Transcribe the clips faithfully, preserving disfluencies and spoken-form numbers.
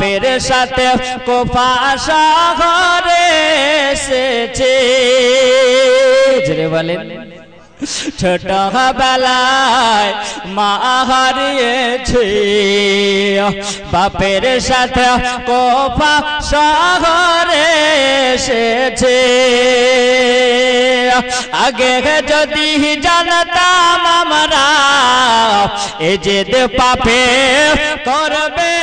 पेरसाते को पासा घरे से जरे वाले छोटा बेलाय मा हारिए बापेर साथे को पासा घरे से आगे जदि जानता मामरा एजेद पापे करबे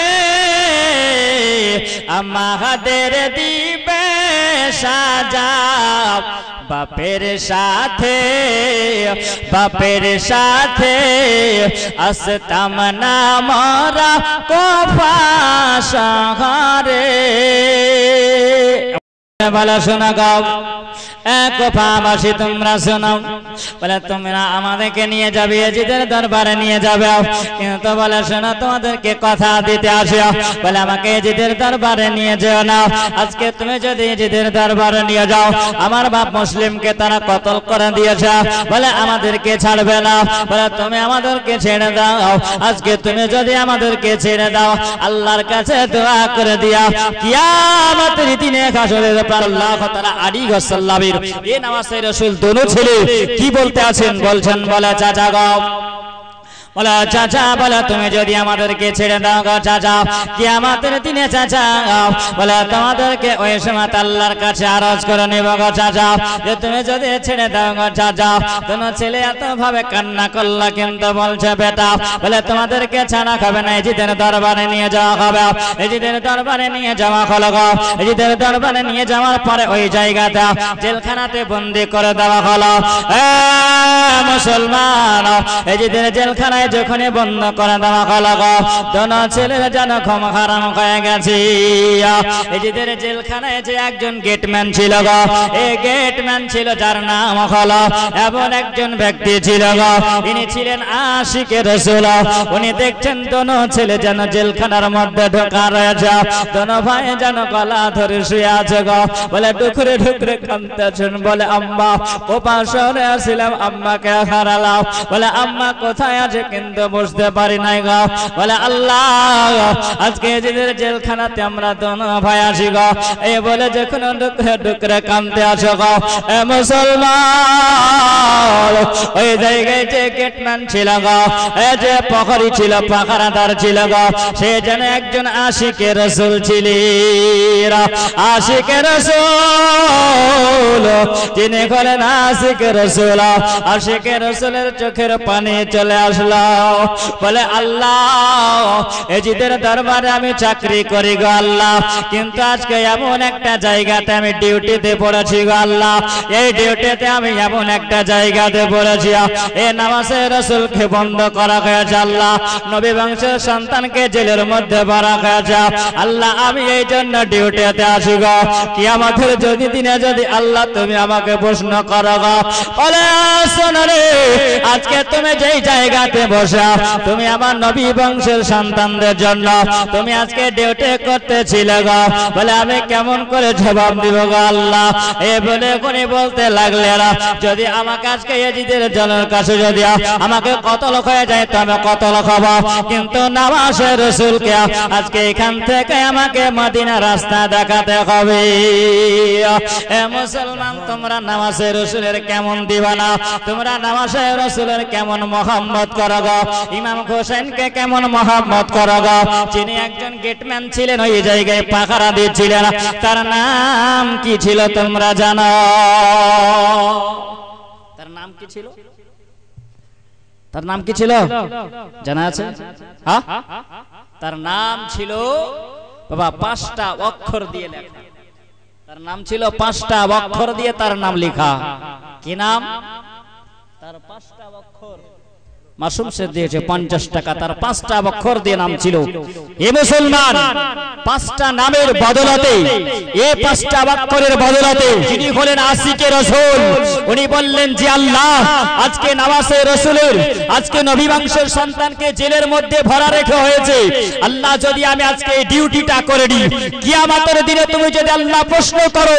আমাদের দিবে সাজা বাপের সাথে বাপের সাথে আসতাম না মরা কোফাশা রে वाला सुना गाओ एक फामासी तुमरा सुनाओ बोले तुमरा आमादे के निये जाबे जिधर दरबारे निये जाबे आओ किंतु बोले सुना तुम्हारे के कथा दीते आशिया बोले आमाके जिधर दरबारे निये जाओ ना आज के तुम्हें जो दी जिधर दरबारे निये जाओ आमार बाप मुस्लिम के तरह कत्ल कर दिया जा बोले आमादे के छाड़बे ना बोले तुम्हें आमादे के छेड़े दाओ आज के तुम्हें जो दी आमादे के छेड़े दाओ अल्लाहर काछे दुआ कर दिया कियामत दिने हाशरे अल्लाह ताला आली गसल्लाबीर ये नवासे रसूल दोनों छेले की बोलते आছেন বলছেন বলা চাচা গাও बोला चाचा बोला तुम्हें जो दिया मादर के छेड़े दाओ चाचा क्या मादर तीने चाचा बोला तुम्हारे के ओएश माता लर का चारोज करो निभाओ चाचा जो तुम्हें जो दिए छेड़े दाओ चाचा दोनों छेले आतो भावे कन्ना कल्ला किंतु बोल चे बेटा बोला तुम्हारे के छाना खबे नहीं जिधर दरबारे नहीं जाओ खबे जिधर दरबारे नहीं जमा खोलोगा जिधर दरबारे नहीं जमा पर ओए जाएगा था जेलखाना ते बंदी कर दवा खोलो ए मुसलमान जिधर जेलखाना जोखने बंद करा दवा गो दोनों छेलेरा जानो खम हराम खये गेछे एजिदेर जेलखानाय जे एकजन गेटमैन छिलो गो ए गेटमैन छिलो जार नाम हलो एमन एकजन व्यक्ति छिलो गो इनि छिलेन आशिके रसूल उनि देखछेन दोनों छेले जानो जेलखानार मध्य ढोका रयेछे दोनों भाई जानो गला धरे शुये आछे गो बोले टुकरे टुकरे कांदछेन बोले अम्मा ओ पाशे आछिलाम अम्माके हारालाम बोले अम्मा कोथाय आछे किंतु बुझते पारी नहीं गो बोले अल्लाह आज के जिधर जेलखाना तेरा दोनों भाई आशी गो ये बोले जखन डुकरे डुकरे कामते आशो गो ए मुसलमान ये जाएगा जे गेटमैन चिला गो ये जे पकड़ी चिला पकड़ा दार चिला गो शेजन एक जन आशी के रसूल चिलीरा आशी के रसूल जिन्हें कोले नाशी के रसूला आशी के रसूलेर चोखेर पानी चले आशला बोले अल्लाह ए जिधर दरबारे आमी चाकरी करी गो अल्लाह किंतु आज के एमन एकटा जायगाते आमी डिउटीते पड़ेछि गो अल्लाह ए डिउटीते आमी एमन एकटा जायगाते पड़ेछि ए नमाज़े रसूलके बंद करा गयेछे अल्लाह नबी वंशेर सन्तानके जेलेर मध्ये भरा गयेछे अल्लाह आमी एई जन्य डिउटीते आछि गो कियामतेर जदि दिने जदि अल्लाह तुमि आमाके प्रश्न करो गो बोले सुनरे आजके तुमि जेई जायगाते বসা তুমি আমার নবী বংশের সন্তানদের জন্য তুমি আজকে ডিউটি করতেছিলে গো বলে আমি কেমন করে জবাব দিব গো আল্লাহ এ বলে কোনি বলতে লাগলেরা যদি আমাকে আজকে ইজিদের জনের কাছে যদি আমাকে কতল হয়ে যায় তো আমি কতল হব কিন্তু নামাজে রাসূলকে আজকে এখান থেকে আমাকে মদিনা রাস্তা দেখাতে হবে এ মুসলমান তোমরা নামাজে রাসূলের কেমন দিবানা তোমরা নামাজে রাসূলের কেমন মোহাম্মদ করো इमाम हुसैन के केमन मोहब्बत करोगा जिन्हें एक जन गेटमैन छिले ना ये जाएगा पाखरा दे छिले ना तार नाम की छिलो तुमरा जानो तार नाम की छिलो तार नाम की छिलो जाना है हाँ तार नाम छिलो बाबा पास्ता वक्खर दिए लिखा तार नाम छिलो पास्ता वक्खर दिए तार नाम लिखा की नाम तार पास्ता वक्खर मासूम से दिए पंचाश टाका तार पांचटा अक्षर दिए नाम छिलो ए मुसलमान पांचटा नामेर बदलाते ए पांचटा अक्षरेर बदलाते जिनि हलेन आशिके रसूल उनि बोललेन जे अल्लाह आजके नवासे रसूलेर आजके नबी वंशेर सन्तानके जेलेर मध्ये भरा रेखे होयेछे अल्लाह जदि आमि आजके ए डिउटिटा करे दिई कियामतेर दिने तुमि जदि अल्लाह प्रश्न करो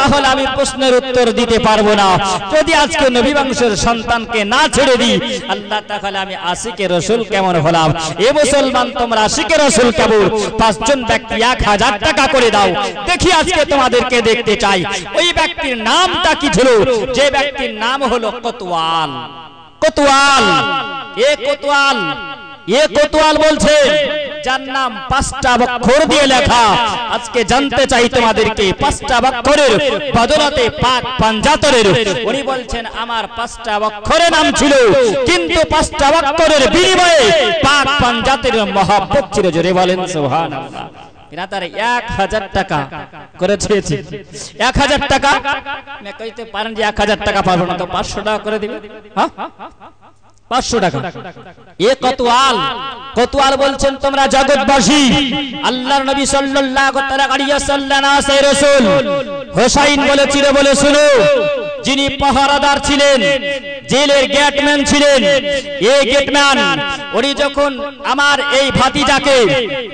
ताहले आमि प्रश्नेर उत्तर दिते पारबो ना जदि आजके नबी वंशेर सन्तानके ना छेड़े दिई अल्लाह आशिके रसूल केमन होलाम ए मुसलमान तोमरा आशिके रसूल केमन पांचजन तकिया खजार टाका करे दाओ देखि आजके তোমাদেরকে देखते চাই ওই ব্যক্তির নামটা কি ছিল যে ব্যক্তির নাম হলো কোতওয়াল কোতওয়াল এ কোতওয়াল ये कोतवाल बोलছে যার নাম পাঁচটা অক্ষর দিয়ে লেখা আজকে জানতে চাই তোমাদেরকে পাঁচটা অক্ষরের বদলতে পাক পঞ্চাত্তরের উনি বলছেন আমার পাঁচটা অক্ষরের নাম ছিল কিন্তু পাঁচটা অক্ষরের বিনিময়ে পাক পঞ্চাত্তরের মহব্বত ছিল জোরে বলেন সুবহানাল্লাহ বিনাতারে एक हज़ार টাকা করে দিয়েছি एक हज़ार টাকা আমি কইতে পারেন যে एक हज़ार টাকা পাবো না তো पाँच सौ টাকা করে দিবেন হ্যাঁ पहरादार छिलेन जेलेर गेटमैन छिलेन गेटमैन उनी जखन आमार एई भातिजाके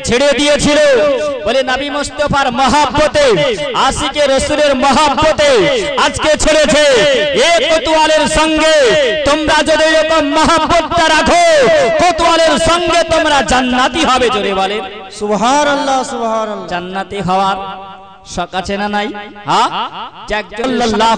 छेड़े दिएछिलो बोले नबी मुस्तफार मोहब्बते आशिके रसूलेर मोहब्बते आजके छेड़ेछे एक कोतवालेर संगे तोमरा जोदि एरकम मोहब्बत राखो कोतवालेर संगे तोमरा जान्नाती होबे जोरे बोले सुबहानाल्लाह सुबहानाल्लाह जान्नाती हवार मुसलमान छोट्ट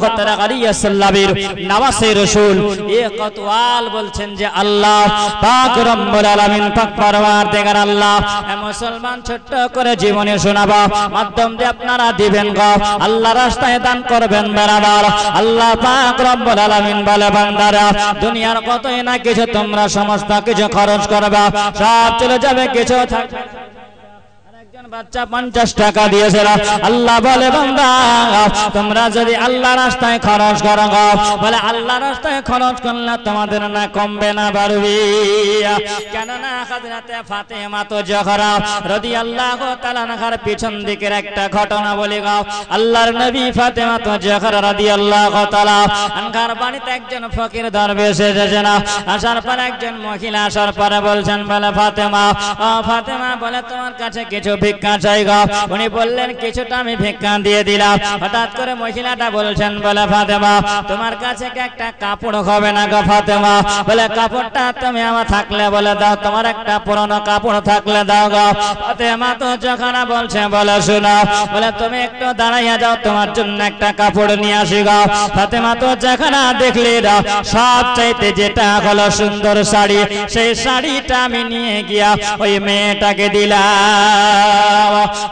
करे जीवने शোনাবা माध्यम दिये आपनारा दिबेन गो आल्लाहर रास्ताय दान करबेन बराबर आल्लाह पाक रब्बुल आलामीन बोले बान्दारा दुनियार कतई ना किछु तोमरा समस्त किछु खरच करबा सब चले जाबे किछु थाकबे বাচ্চা पचास টাকা দিয়েছরা আল্লাহ বলে বান্দা তোমরা যদি আল্লাহর রাস্তায় খরচ করো বলে আল্লাহর রাস্তায় খরচ করলে তোমাদের না কমবে না বাড়বে কেন না হযরতে ফাতেমা তো জহরা রাদিয়াল্লাহু তাআলা নাহার পিছন দিকের একটা ঘটনা বলে গাও আল্লাহর নবী ফাতেমা তো জহরা রাদিয়াল্লাহু তাআলা আনকার বাড়িতে একজন ফকির দরবেশ এসেছেন আসার পর একজন মহিলা আসার পর বলছেন বলে ফাতেমা ও ফাতেমা বলে তোমার কাছে কিছু ভিক্ষা চাইগা উনি বললেন কিছুটা আমি ভিক্ষা দিয়ে দিলাম হঠাৎ করে মহিলাটা বলছেন বলে ফাতেমা তোমার কাছে কি একটা কাপড় হবে না গো ফাতেমা বলে কাপড়টা তুমি আমার থাকলে বলে দাও তোমার একটা পুরনো কাপড় থাকলে দাও গো ফাতেমা তো যখনা বলছে বলে শোনা বলে তুমি একটু দাঁড়াইয়া যাও তোমার জন্য একটা কাপড় নিয়ে আসি গো ফাতেমা তো যখনা দেখলে দাও সব চাইতে যেটা হলো সুন্দর শাড়ি সেই শাড়িটা আমি নিয়ে গিয়া ওই মেয়েটাকে দিলাম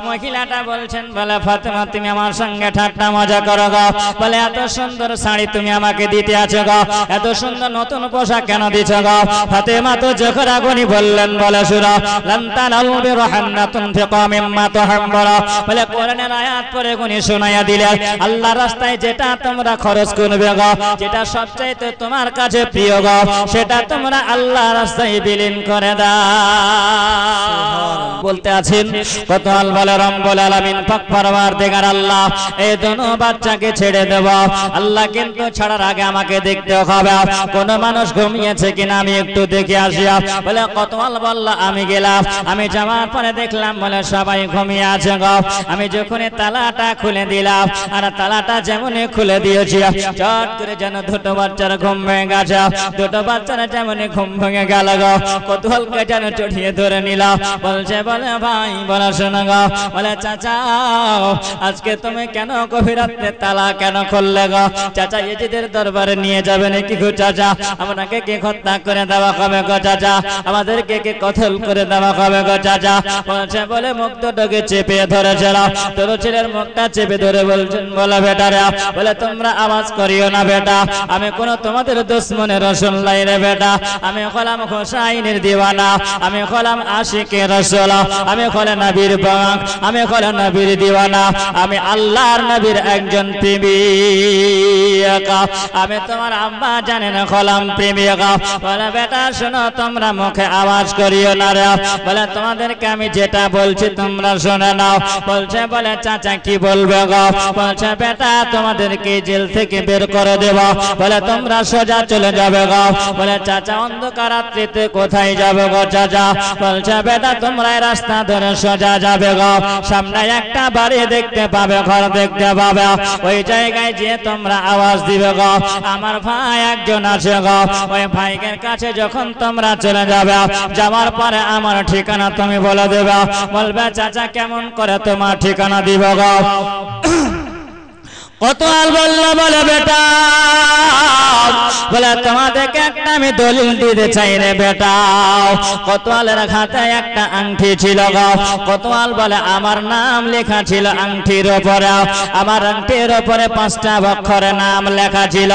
महिलाटा बोलছেন বলে ফাতেমা তুমি আমার সঙ্গে ঠাট্টা মজা করো গো বলে এত সুন্দর শাড়ি তুমি আমাকে দিতে আছো গো এত সুন্দর নতুন পোশাক কেন দিছ গো ফাতেমা তো যখন আগুনি বললেন বলে শুনো লান তানালু বিরহান্নাতুন ফিকা মিম্মা তুহাম্মরা বলে কোরআনের আয়াত পড়ে গুনি শোনায়া দিলেন আল্লাহর রাস্তায় যেটা তোমরা খরচ করবে গো যেটা সবচেয়ে তোমার কাছে প্রিয় গো সেটা তোমরা আল্লাহর রাস্তায় বিলীন করে দাও বলতে আছেন কতল বলে রব্বুল আলামিন পাক পরওয়ারদিগার আল্লাহ এই দোনো বাচ্চাকে ছেড়ে দেব আল্লাহ কিন্তু ছাড়ার আগে আমাকে দেখতে হবে কোন মানুষ ঘুমিয়েছে কিনা আমি একটু দেখে আসি বলে কতল বলল আমি গেলাম আমি যাওয়ার পরে দেখলাম বলে সবাই ঘুমিয়ে আছে গো আমি যখন তালাটা খুলে দিলাম আর তালাটা যেমনি খুলে দিয়েছি চট করে যেন দুটো বাচ্চার ঘুম ভেঙে গেছে দুটো বাচ্চার যেমনি ঘুম ভেঙে গেল গো কতলকে যেন চড়িয়ে ধরে নিলাম বলছে বলে ভাই বলা শোনা গো বলে চাচা আজকে তুমি কেন গভীর রাতে তালা কেন খুললে গো চাচা ইজিদের দরবারে নিয়ে যাবেন কি গো চাচা আপনাকে কে হত্যা করে দেওয়া হবে গো চাচা আমাদেরকে কে কতল করে দেওয়া হবে গো চাচা বলছে বলে মুখটাকে চেপে ধরে যারা তোর ছেলের মুখটা চেপে ধরে বলছেন বলে বেটারা বলে তোমরা আওয়াজ করিও না বেটা আমি কোন তোমাদের দুশমনের রাসূলুল্লাহ রে বেটা আমি হলাম হোসাইনের দিওয়ানা আমি হলাম আশিকে রাসূল আমি হলে নবীর বাক আমি হলে নবীর দিওয়ানা আমি আল্লাহর নবীর একজন প্রেমিক আমি তোমার আম্মা জানেন হলাম প্রেমিক বলে বেটা শোনো তোমরা মুখে আওয়াজ করিও না রে বলে তোমাদেরকে আমি যেটা বলছি তোমরা শুনে নাও বলছে বলে চাচা কি বলবে গো বলছে বেটা তোমাদেরকে জেল থেকে বের করে দেব বলে তোমরা সোজা চলে যাবে গো বলে চাচা অন্ধকার রাত্রিতে কোথায় যাবে গো চাচা বলছে বেটা তোমরা রাস্তা ধরে সোজা যাবে গো सामने एक बाड़ी देखते पाबे घर देखते पाबे ओई जायगाय जे तोमरा आवाज दिबे गो आमार भाई एकजन आछे गो ओई भाईयेर काछे जखन तोमरा चले जाबे जावार परे आमार ठिकाना तुमी बोले देबे बोलबे चाचा केमन करे तोमार ठिकाना दिबे गो कोतवाल बोललो बोले बेटा बोले তোমাদেরকে একটা আমি দলিল দিতে চাই রে বেটা কোতওয়ালের খাতায় একটা আংটি ছিল গো কোতওয়াল বলে আমার নাম লেখা ছিল আংটির উপরে আমার আংটির উপরে পাঁচটা অক্ষরে নাম লেখা ছিল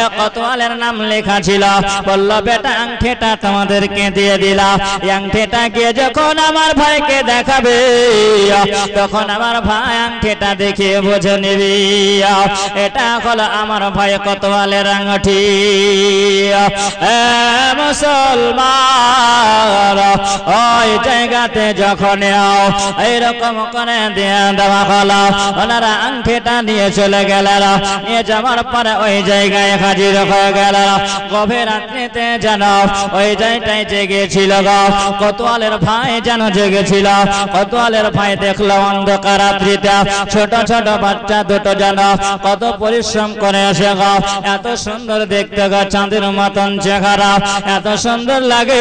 এ কোতওয়ালের নাম লেখা ছিল বলল বেটা আংটিটা তোমাদেরকে দিয়ে দিলাম এই আংটিটা গিয়ে যখন আমার ভাইকে দেখাবে তখন আমার ভাই আংটিটা দেখে বুঝে নেবে এটা হলো আমার ভাই কোতওয়ালের আংটি मुसलमान ओई जैगाते जखने आओ एरकम करे दिया देवा हलो ओनारा आंखेटा निये चले गेलेन निये जावार परे ओई जैगाय हाजिर हये गेलेन गभीर रात्रिते जेन ओई जैगाय जेगेछिल गो कोतवालेर भाई जेन जेगेछिल कोतवालेर भाई देखलो अंधकार रात्रिते छोट छोट बाच्चा दुटो जेन कत परिश्रम करे आसे गो एत सुंदर देखते गो चाँदेर मतन चेहरा एत सुंदर लागे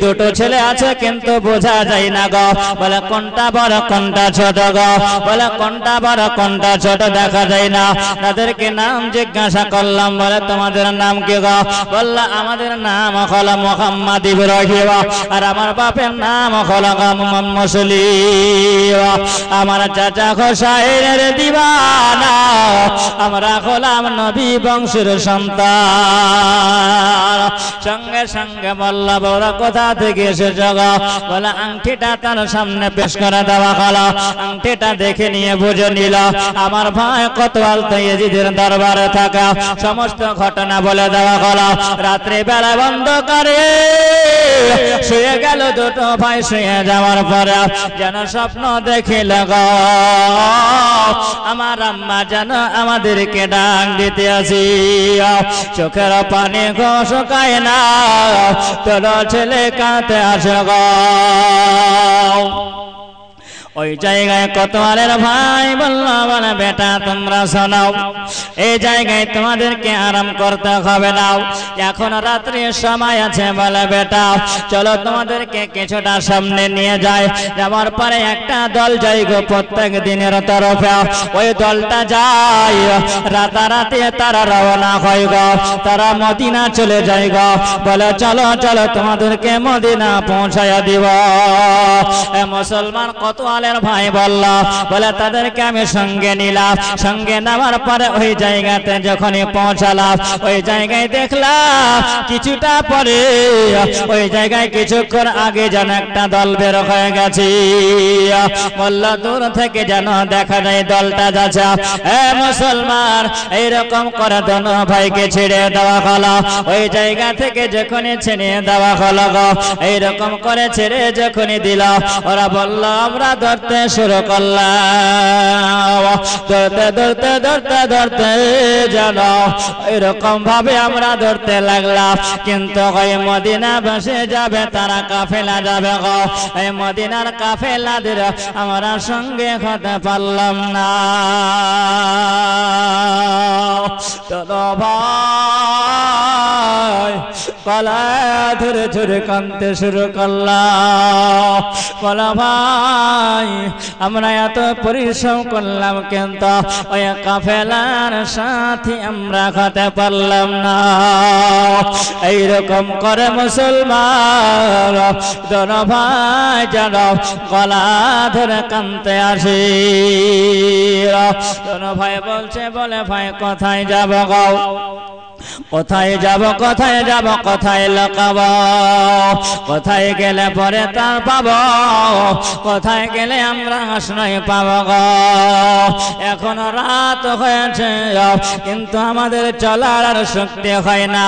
दुटो छेले आछे किन्तु बोझा जाय ना गो बोले कोनटा बड़ कोनटा छोट गो बोले कोनटा बड़ कोनटा छोट देखा जाय ना तादेरके नाम जिज्ञासा करलाम बोले तोमादेर नाम कि गो बोललो आमादेर नाम हलो मुहम्मद इब्राहिम आर आमार बापेर नाम हलो मुहम्मद मुसलिम आमार चाचा हुसाइनेर दीवाना आमरा हलाम नबी वंशेर সন্তান संगे संगे বল্লা বড়া কথা থেকে এসে জগা বলা আংটিটা তার সামনে পেশ করে দেওয়া হলো আংটিটা দেখে নিয়ে বুঝে নিল আমার ভাই কোতওয়াল তৈয়জিদের দরবারে থাকা সমস্ত ঘটনা বলে দেওয়া হলো রাতে বেলা বন্ধ করে শুয়ে গেল দুটো ভাই শুয়ে যাওয়ার পরে যেন স্বপ্ন দেখে লাগা আমার আম্মা যেন আমাদেরকে ডাক দিতে আসি চোখের পানি ঘোষকায় না তোর ছেলে কাঁদতে আসে গো ওই জায়গায় কোতওয়ালের ভাই বলল বলে বেটা তোমরা শোনাও এই জায়গায় তোমাদেরকে আরাম করতে হবে না এখন রাতের সময় আছে বলে বেটা চলো তোমাদেরকে কিছুটা সামনে নিয়ে যায় যাওয়ার পরে একটা দল যায় গো প্রত্যেক দিনের তরফে ওই দলটা যায় রাতারাতি তারা রওনা হয় গো তারা মদিনা চলে যায় গো বলে চলো চলো তোমাদেরকে মদিনা পৌঁছায়া দিব এ মুসলমান কোতওয়াল भाई बोल्ला बोले तादेरके आमी संगे निलाम संगे नेवार परे ओई जायगाते जखनी पौंछालाम ओई जायगाय देखलाम किछुटा परे ओई जायगाय किछुक्षण आगे जेन एकटा दल बेर हये गेछे बोल्ला दूर थेके जेन देखा जाय दलटा जाच्छे ए मुसलमान एई रकम करे दोन भाईके छिड़े देवा हलो ओई जायगा थेके जखनी छिड़े देवा हलो गो एई रकम करे छिड़े जखनी दिलाम ओरा बोल्ल आमरा धरते शुरू करलाम धरते धरते धरते धरते जानो एरकम भावे आमरा धरते लागलाम किन्तु ओई मदिना बसे जाबे तारा काफेला जाबे गो ओई मदिनार काफेलादेर आमरा संगे हते पारलाम ना चलो भाई गलाय धरे धरे कांदते शुरू करलाम बोलो भाई আমরা এত পরিশ্রম করলাম কিন্তু ওই কাফেলার সাথী আমরা হতে পারলাম না এই রকম করে মুসলমান দন ভাই যেন গলা ধরে কাঁদতে আসে দন ভাই বলছে বলে ভাই কোথায় যাব গো কোথায় যাব কোথায় যাব কোথায় লুকাবো কোথায় গেলে পরে তার পাবো কোথায় গেলে আমরা আশ্রয় পাবো গো এখন রাত হয়েছে কিন্তু আমাদের চলার আর শক্তি হয় না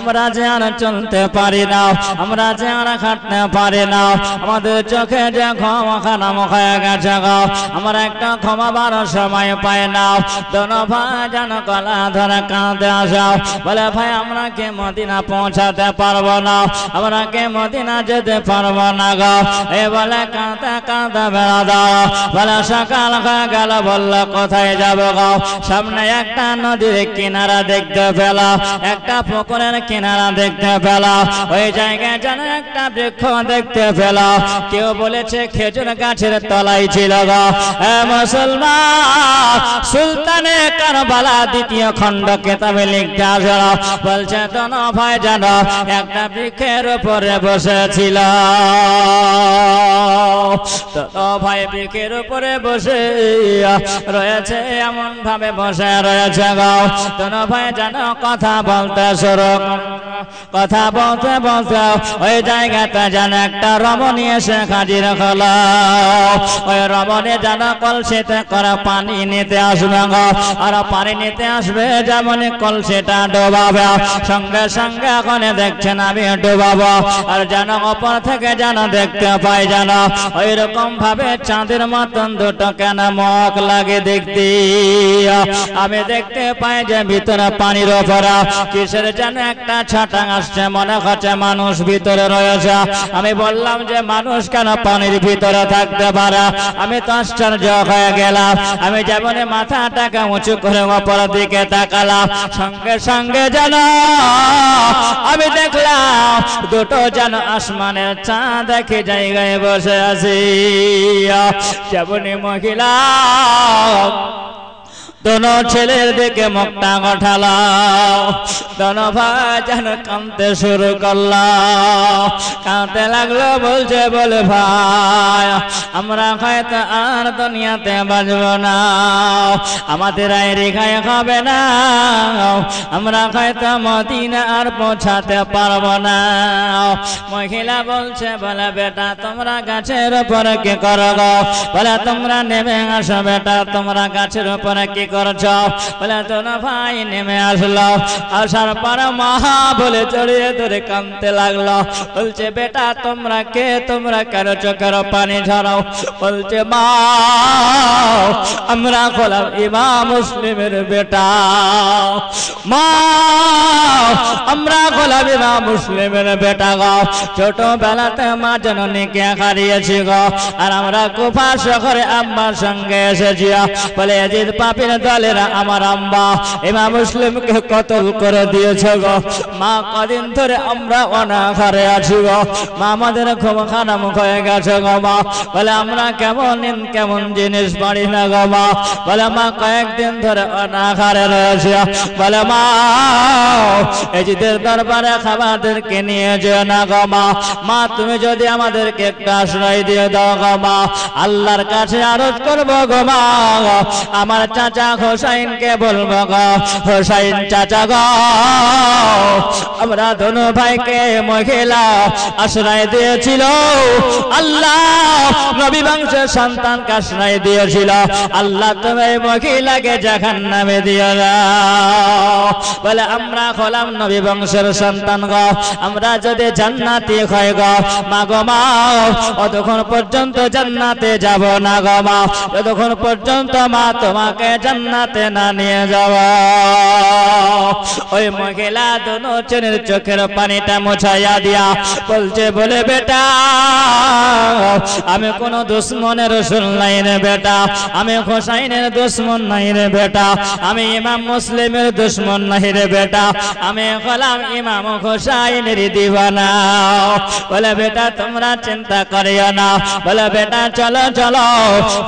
আমরা যে আর চলতে পারি না আমরা যে আর হাঁটতে পারি না আমাদের চোখে যে ক্ষমাখানা হয়ে গেছে গো আমরা একটা ক্ষমাবার সময় পাই না দোনো ভাই যেন গলা ধরে কাঁদে আসে बोले भाई हमरा के मदीना पहुंचाते पारबो ना, हमरा के मदीना जेते पारबो ना गो। ए बोले कांदा कांदा बेरादार, बोले सकाल হয়ে গেল, বলল কোথায় যাব গো? সামনে একটা নদীর কিনারা দেখতে পেলাম, একটা পুকুরের কিনারা দেখতে পেলাম, ওই জায়গায় যেন একটা বৃক্ষ দেখতে পেলাম। কেউ বলেছে খেজুর গাছের তলায় ছিল গো। এ মুসলমান, সুলতানে কারবালা দ্বিতীয় খণ্ড কিতাবে লিখতে আসল, বলছে দোনো ভাই যেন একটা বৃক্ষের উপরে বসেছিল। দোনো ভাই বৃক্ষের উপরে বসে রয়েছে, এমন ভাবে বসে রয়েছে গো, দোনো ভাই যেন কথা বলতে শুরু, কথা বলতে বলতে ওই জায়গাতে যেন একটা রমণী এসে হাজির হলো। ওই রমণী যেন কলসিতে করে পানি নিতে আসবে গো, আর পানি নিতে আসবে যেমন কলসিটা ডোবাবে, সঙ্গে সঙ্গে ওখানে দেখছেন আমি ডোবাবো, আর যেন ওপর থেকে যেন দেখতে পাই যেন ওই রকম ভাবে চাঁদের মতন দুটো কেন মগ লাগে দেখতে, আমি দেখতে পাই যে ভিতরে পানির ওপরে কিসের যেন একটা ছাটা আসছে, মনে হচ্ছে মানুষ ভিতরে রয়েছে। আমি বললাম যে মানুষ কেন পানির ভিতরে থাকতে পারে? আমি তো আশ্চর্য হয়ে গেলাম। আমি যেমন মাথাটাকে উঁচু করে ওপর দিকে তাকালাম, সঙ্গে সঙ্গে যেন আমি দেখলাম দুটো যেন আসমানের চাঁদ দেখে জায়গায় বসে আছে। যেমন মহিলা दोनों छेलेर दिके मुखटा गठालाओ, दोनों भाई जान कांदते शुरू करलाओ, कांदते लागलो। बोलछे बोले भाई आमरा हयतो आर दुनियाते बाजबो ना, आमादेर रेखाय होबे ना, आमरा हयतो मदीना आर पौंछाते पारबो ना। महिला बोलछे बोले बेटा तोमरा गाछेर उपरे कि करो गो? बोले तोमरा नेमे आसो बेटा, तोमरा गाछेर उपरे कि बेटा गाओ छोट बेलाते मा जननी के हारिएছি গো, আর আমরা কুফা শহরে আম্মার সঙ্গে এসেছি। বলে এজিদ পাপি দলেরা আমার আম্মা ইমাম মুসলিমকে কতল করে দিয়েছে গো। মা কদিন ধরে আমরা অনাহারে আছি গো, মা আমাদের খুব খারাপ হয়ে গেছে গো মা। বলে আমরা কেমন কেমন জিনিস পারি না গো মা। বলে মা কয়েকদিন ধরে অনাহারে রয়েছে। বলে মা এজিদের দরবারে খাবারদেরকে নিয়ে যেও না গো মা। মা তুমি যদি আমাদেরকে একটা আশ্রয় দিয়ে দাও গো মা, আল্লাহর কাছে আরজ করবো গো মা। আমার চাচা হোসাইন के बोलबो गो, হোসাইন चाचा गो हमरा दोनों भाई के महिला आश्रय दिएছিল, আল্লাহ নবী বংশের সন্তানকে আশ্রয় দিয়েছিল, আল্লাহ তুমি মহিলাকে জাহান্নামে দিয়ে দাও। বলে আমরা হলাম নবী বংশের সন্তান গো, আমরা যদি জান্নাতি হই গো মা গো মা, ততক্ষণ পর্যন্ত জান্নাতে যাব না গো মা, ততক্ষণ পর্যন্ত মা তোমাকে জান্নাতে না নিয়ে যাব। ওই মহিলা দোনো চোখের চোখের পানিটা মুছাইয়া দিয়া বলছে বলে বেটা আমি কোন দুশ্মনের রসুল নাই রে বেটা, আমি হোসাইনের দুশ্মন নাই রে বেটা, আমি ইমাম মুসলিমের দুশ্মন নাই রে বেটা, আমি হলাম ইমাম হোসাইনের দিওয়ানা। বলে বেটা তোমরা চিন্তা করিও না। বলে বেটা চলো চলো,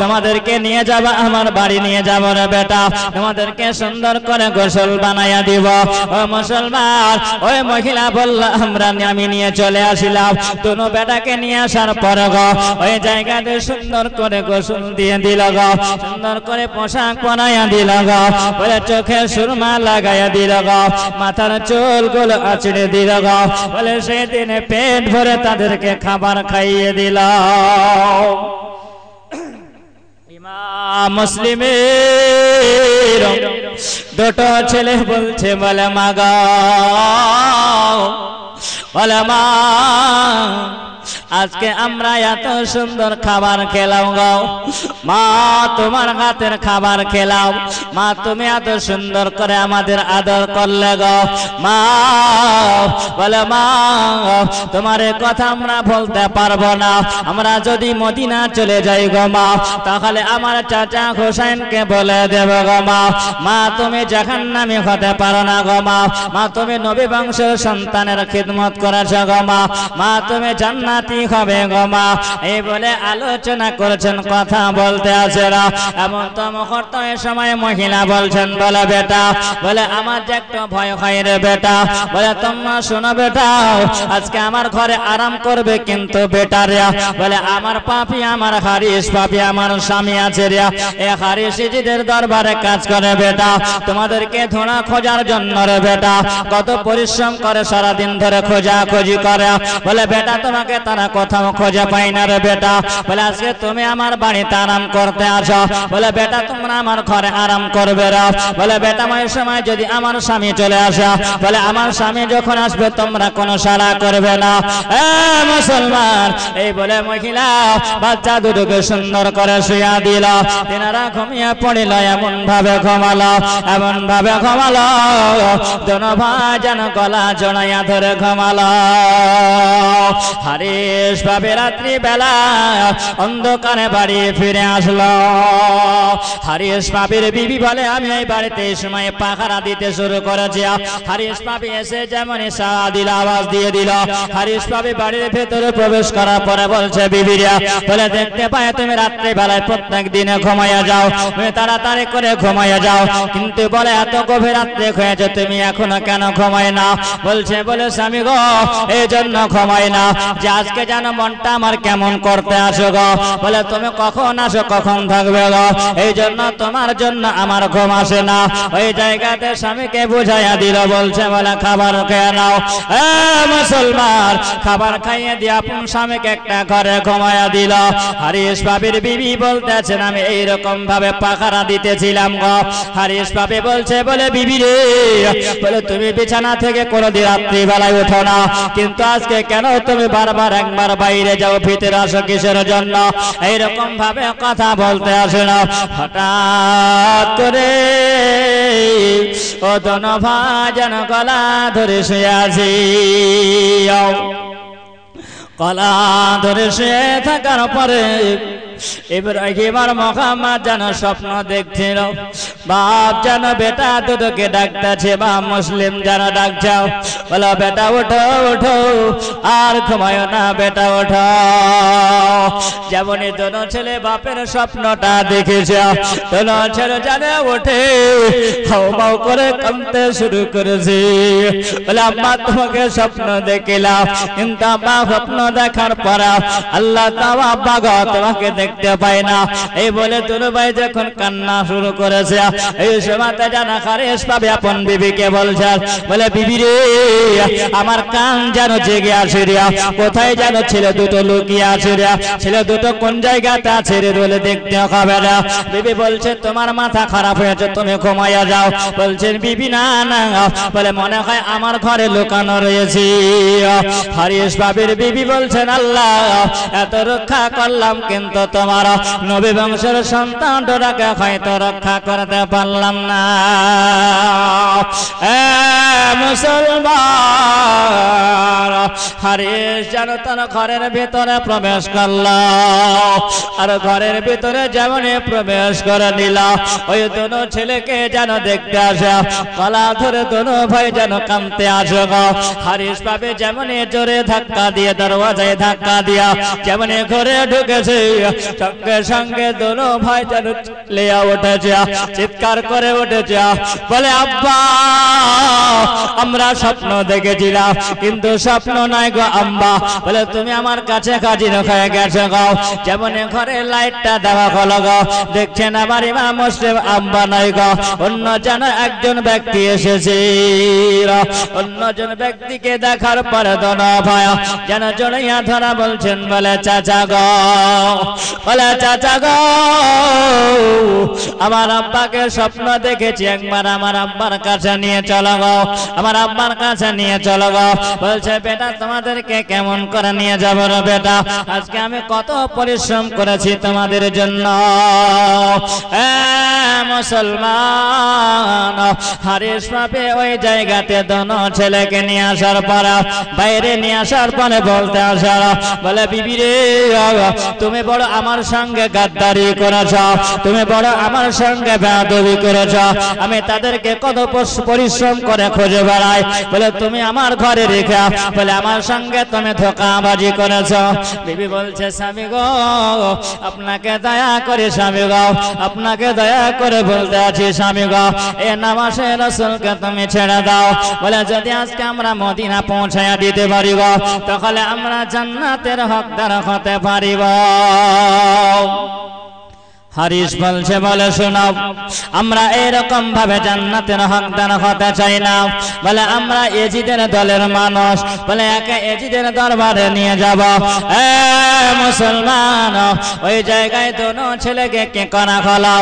তোমাদেরকে নিয়ে যাবা, আমার বাড়ি নিয়ে যাবো রে বেটা, তোমাদেরকে সুন্দর করে গোসল বানাইয়া দিব। ও মুসলমান, ওই মহিলা বলল আমরা আমি নিয়ে চলে আসিলাম। দুনো বেটাকে নিয়ে আসার পর গো ওই জায়গাতে সুন্দর করে গোসল দিয়ে দিল গো, সুন্দর করে পোশাক পরাইয়া দিল গো, বলে চোখে সুরমা লাগাইয়া দিল গো, মাথার চুলগুলো আঁচড়ে দিল গো। বলে সেদিনে পেট ভরে তাদেরকে খাবার খাইয়ে দিল। মুসলিমের দুটো ছেলে বলছে বলে মা গো, বলে মা आज के अमरा या तो सुंदर खाबार खेलाऊंगा माँ तुम्हार हाथेर खाबार खेलाओ माँ तुम्हें या तो सुंदर करे आमादेर आदर कर लेगा माँ बोले माँ तुम्हारे कथा अमरा बोलते पारबो ना अमरा जोधी मदीना चले जाएगा माँ ताहले अमरा चाचा हुसैन के बोले देवो गो माँ माँ तुम्हें जहन्नामी होते पारो ना गो माँ माँ तुम्हें नबी वंशेर सन्तानेर खिदमत करेछो गो माँ माँ तुम्हें जन्नती होबे गो माँ ए बोले आलोचना करछेन कथा बोलते आसेरा एमन तो मुहूर्तेर समय महिला बोलछेन बोले बेटा बोले आमार जे एकटु भय हय रे बेटा बोले तोमरा शোনো बेटा आजके आमार घरे आराम करबे किन्तु बेटा रे बोले आमार पापी आमार हारिस पापी आमार स्वामी आछे रे ए हारिसजीদের দরবারে কাজ করে बेटा তোমাদেরকে ধোঁড়া খোঁজার জন্য রে बेटा কত পরিশ্রম করে সারা দিন ধরে খোঁজা খোঁজি করে बोले बेटा তোমাকে তারা কোথাও খোঁজা পায় না রে बेटा बोले আজকে তুমি আমার বাড়িতে আরাম করতে আসো बोले बेटा তোমরা আমার ঘরে আরাম করবে রে बोले बेटा এই সময় যদি আমার স্বামী চলে আসে बोले আমার স্বামী যখন আসবে তোমরা কোনো সাড়া করবে না এ মুসলমান এই বলে মহিলা বাচ্চা দুটোকে সুন্দর করে শুয়া দিল তিনারা ঘুমিয়ে পড়িল এমন ভাবে ঘুমালো এমন ভাবে ঘুমালো দুনো ভাই যেন গলা জড়াইয়া ধরে ঘুমালো হারিস ভাবে রাত্রি বেলা অন্ধকারে বাড়ি ফিরে আসলো হারিস ভাবের বিবি বলে আমি এই বাড়িতে এই সময় পাহারা দিতে শুরু করেছি হারিস ভাবে এসে যেমন সাড়া দিল আওয়াজ দিয়ে দিল হারিস ভাবে বাড়ির ভেতরে প্রবেশ করার পরে বলছে বিবি রে বলে দেখতে পায় তুমি রাত্রি বেলায় প্রত্যেক দিনে ঘুমাইয়া যাও তুমি তাড়াতাড়ি করে ঘুমাইয়া যাও কিন্তু বলে এত গভীর রাতে হয়েছে তুমি এখনো কেন ঘুমায় না বলছে বলে স্বামী গো এই জন্য ঘুমাই না যে আজকে জানো মনটা আমার কেমন করতে আসো গো বলে তুমি কখন আসো কখন থাকবে গো এই জন্য তোমার জন্য আমার ঘুম আসে না ওই জায়গাতে স্বামীকে বুঝাইয়া দিল বলছে বলে খাবার খেয়ে নাও এ মুসলমান খাবার খাইয়ে দিয়ে আপন স্বামীকে একটা ঘরে ঘুমাইয়া দিল হারিস বাবির বিবি বলতেছেন আমি এইরকম ভাবে পাখারা দিতেছিলাম গো হারিস বাবি বলছে বলে বিবি রে বলে তুমি বিছানা থেকে কোনোদিন রাত্রি বেলায় ওঠো না কিন্তু আজকে কেন তুমি বারবার একবার বাইরে যাও ভিতরে আসো কিসের জন্য এইরকম ভাবে কথা বলতে আসো না হঠাৎ করে ও দোনো ভাই যেন গলা ধরে শুয়ে আছে গলা ধরে শুয়ে থাকার পরে इब्राहिम और मोहम्मद जान स्वप्न देखते बाप जान बेटा दुदो के डाकता छे बाप मुस्लिम जान डाक जाओ बोलो बेटा उठो उठो आर घुमायो ना बेटा उठो जबनी दोनों छेले बापेर स्वप्नटा देखे दोनों छेले जाने उठे हाउमाउ करे कांदते शुरू करेछे बोले अम्मा तोमाके स्वप्न देखिलाम किन्तु अम्मा स्वप्न देखार परे आल्लाह तावा बागा तोमाके देखते पाई ना ए बोले दोनों भाई जखन कान्ना शुरू करेछे ए समाते जाना हारिस भाबी आपन बीबी के बोलछे बोले बीबी रे आमार कान जानो जेगे आछे रे कोथाय जानो छेले दुटो लुकिये आछे रे छेले दुटो कोन জায়গাতে আছে রে বলে দেখতে হবে না বিবি বলছে তোমার মাথা খারাপ হয়েছে তুমি ঘুমায়া যাও বলছেন বিবি না না বলে মনে হয় আমার ঘরে লুকানো রয়েছে হারিস বাবের বিবি বলছেন আল্লাহ এত রক্ষা করলাম কিন্তু তোমার নবী বংশের সন্তানটাকে হয়তো রক্ষা করতে পারলাম না এ মুসলমান হারিস যেন তার ঘরের ভেতরে প্রবেশ করল আর ঘরের ভিতরে যেমন প্রবেশ করে নিল ওই দোনো ছেলেকে যেন দেখতে আসে কলা ধরে দোনো ভাই যেন কাঁদতে আসে হারিস ভাবে যেমন জোরে ধাক্কা দিয়ে দরওয়াজায় ধাক্কা দিয়া যেমন ঘরে ঢুকেছে সঙ্গে সঙ্গে দোনো ভাই যেন লেয়া উঠেছে চিৎকার করে উঠেছে বলে আব্বা আমরা স্বপ্ন দেখেছিলাম কিন্তু স্বপ্ন নয় গো আম্মা বলে তুমি আমার কাছে কাজিন হয়ে গেছো গো যেমনে ঘরে লাইটটা দেওয়া হলো গো দেখছেন আমার ইমাম মুসলিম আম্বা নাই গো অন্য জন একজন ব্যক্তি এসেছে অন্যজন ব্যক্তিকে দেখার পরে দোনো ভাই যেন জড়িয়ে ধরা বলছেন বলে চাচা গো বলে চাচা গো আমার আব্বাকে স্বপ্ন দেখেছি একবার আমার আব্বার কাছে নিয়ে চলো গো, আমার আব্বার কাছে নিয়ে চলো গো। বলছে বেটা তোমাদেরকে কেমন করে নিয়ে যাব রে বেটা, আজকে আমি কত পরিশ্রম করেছি তোমাদের জন্য। মুসলমান হারিস ভাবে ওই জায়গাতে দোনো ছেলেকে নিয়ে আসার পরা বাইরে নিয়ে আসার পরে বলতে আসার বলে বিবি রে তুমি বড় আমার সঙ্গে গাদ্দারি করেছ, তুমি বড় আমার সঙ্গে বেয়াদবি করেছ। আমি তাদেরকে কত পরিশ্রম করে খুঁজে বেড়াই, বলে তুমি আমার ঘরে রেখে বলে আমার সঙ্গে তুমি ধোঁকাবাজি করেছ। বিবি বলছে স্বামী গো আপনাকে দয়া করে স্বামী গো আপনাকে দয়া করে বলতে আছি স্বামী গো এ নামাজে রাসূলকে তুমি ছেড়ে দাও। বলে যদি আজকে আমরা মদিনা পৌঁছায়া দিতে পারি গো তাহলে আমরা জান্নাতের হকদার হতে পারিব। হারিস বলছে বলে শোনাও আমরা এরকম ভাবে জান্নাতের হকদার হতে চাই না, বলে আমরা এজিদের দলের মানুষ, বলে একে এজিদের দরবারে নিয়ে যাব। এ মুসলমান ওই জায়গায় দোনো ছেলেকে কে করা হলো,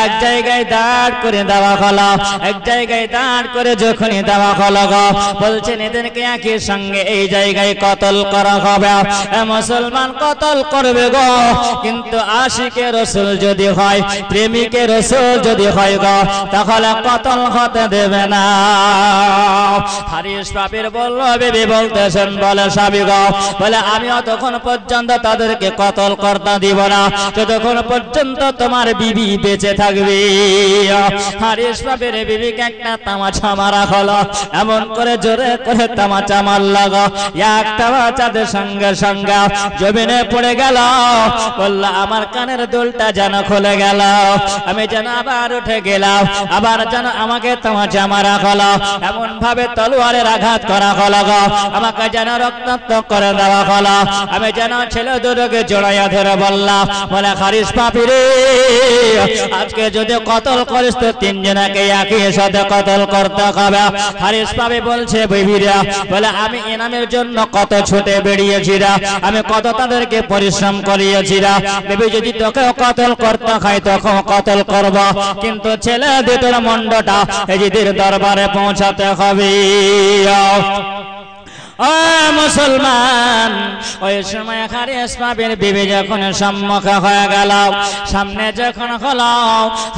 এক জায়গায় দাঁড় করে দেওয়া হলো, এক জায়গায় দাঁড় করে যখনই দেওয়া হলো গো বলছেন এদেরকে একই সঙ্গে এই জায়গায় কতল করা হবে। এ মুসলমান কতল করবে গো, কিন্তু আশিকে রসুল যদি হয় প্রেমিকে রসুল যদি হয় গো তাহলে কতল হতে দেবে না। হারিস পাপীর বলল বিবি বলতেছেন বলে স্বামী গো বলে আমি অতক্ষণ পর্যন্ত তাদেরকে কতল করতে দিব না যতক্ষণ পর্যন্ত তোমার বিবি বেঁচে থাকবে। হারিস পাপীর বিবিকে একটা তামাচা মারা হলো, এমন করে জোরে করে তামাচা মারল গো, এক তামাচাদের সঙ্গে সঙ্গে জমিনে পড়ে গেল। বলল আমার কানের দুলটা যেন খুলে গেল, আমি যেন আবার উঠে গেলাম, আবার যেন আমাকে তামাচা মারা হলো, এমন ভাবে তলোয়ারের আঘাত করা হলো গো, আমাকে যেন রক্তাক্ত করে দেওয়া হলো। আমি যেন ছেলে দুটোকে জড়াইয়া ধরে বললাম বলে হারিস পাপী রে আজকে যদি কতল করিস তো তিনজনকে একই সাথে কতল করতে হবে। হারিস পাপী বলছে বিবিরা বলে আমি ইনামের জন্য কত ছুটে বেরিয়েছি রা, আমি কত তাদেরকে পরিশ্রম করিয়েছি রা, বিবি যদি তোকেও কতল করতে হয় তখন কতল করব, কিন্তু ছেলে দুটোর মণ্ডটা এজিদের দরবারে পৌঁছাতে হবে। ও মুসলমান ওই সময় হারিস পাপীর বিবি যখন সম্মুখে হয়ে গেল, সামনে যখন হলো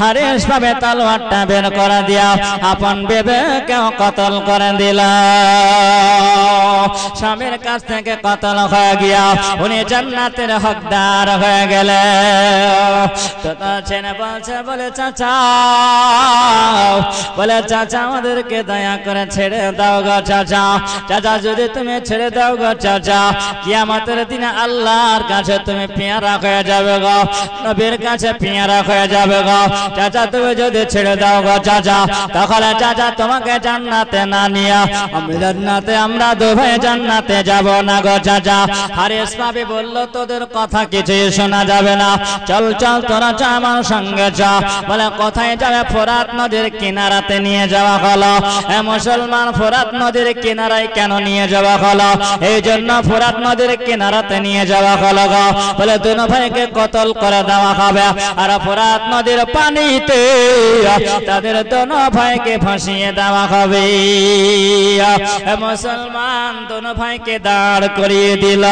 হারিস পাপী তলোয়ারটা বের করে দিয়া আপন বিবিকে কতল করে দিল। স্বামীর কাছ থেকে কতল হয়ে গিয়া উনি জান্নাতের হকদার হয়ে গেলেন। তো ছেলে বলছে বলে চাচা বলে চাচা আমাদেরকে দয়া করে ছেড়ে দাও গো চাচা, চাচা যদি তুমি ছেড়ে দাও গো চাচা কিয়ামতের দিনে আল্লাহর কাছে তুমি পেয়ারা হয়ে যাবে গো, নবীর কাছে পেয়ারা হয়ে যাবে গো চাচা, তুমি যদি ছেড়ে দাও গো চাচা তাহলে চাচা তোমাকে জান্নাতে না নিয়ে আমি জান্নাতে আমরা দুভাই জান্নাতে যাব না গো চাচা। হারিস পাপী বলল তোদের কথা কিছুই শোনা যাবে না, চল চল তোরা চা আমার সঙ্গে চা। বলে কোথায় যাবে? ফোরাত নদীর কিনারাতে নিয়ে যাওয়া হলো। এ মুসলমান ফোরাত নদীর কিনারায় কেন নিয়ে যাওয়া হলো? এই জন্য ফোরাত নদীর কিনারাতে নিয়ে যাওয়া হলো গো, বলে দুনো ভাইকে কতল করে দেওয়া হবে আর ফোরাত নদীর পানিতে তাদের দুনো ভাইকে ফাঁসিয়ে দেওয়া হবে। মুসলমান দুনো ভাইকে দাঁড় করিয়ে দিল,